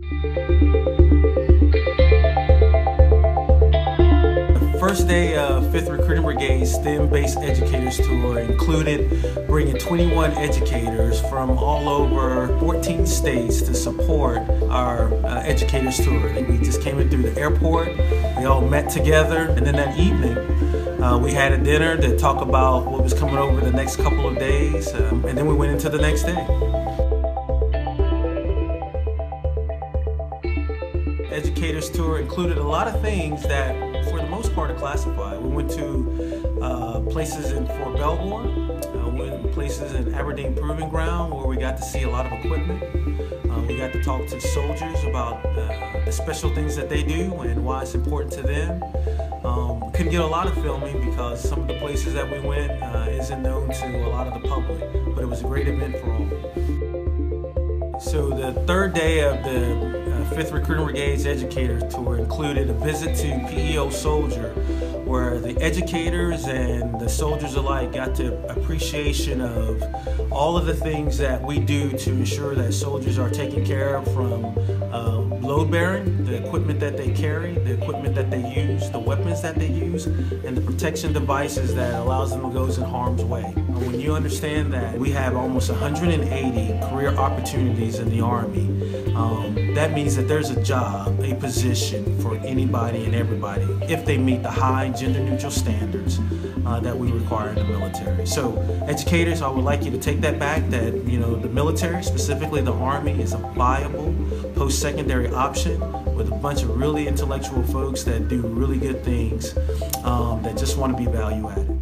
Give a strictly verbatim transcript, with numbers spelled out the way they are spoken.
The first day of fifth Recruiting Brigade STEM-Based Educators Tour included bringing twenty-one educators from all over fourteen states to support our uh, Educators Tour. And we just came in through the airport, we all met together, and then that evening uh, we had a dinner to talk about what was coming over the next couple of days, um, and then we went into the next day. Educators Tour included a lot of things that, for the most part, are classified. We went to uh, places in Fort Belvoir, uh, we went to places in Aberdeen Proving Ground where we got to see a lot of equipment. Uh, we got to talk to soldiers about uh, the special things that they do and why it's important to them. Um, we couldn't get a lot of filming because some of the places that we went uh, isn't known to a lot of the public, but it was a great event for all. So the third day of the fifth Recruiting Brigade's Educators Tour included a visit to P E O Soldier, where the educators and the soldiers alike got to appreciation of all of the things that we do to ensure that soldiers are taken care of, from um, load bearing, the equipment that they carry, the equipment that they use, the weapons that they use, and the protection devices that allows them to go in harm's way. When you understand that we have almost one hundred eighty career opportunities in the Army, um, that means that there's a job, a position for anybody and everybody if they meet the high gender neutral standards uh, that we require in the military. So educators, I would like you to take that back, that you know the military, specifically the Army, is a viable post-secondary option with a bunch of really intellectual folks that do really good things um, that just want to be value added.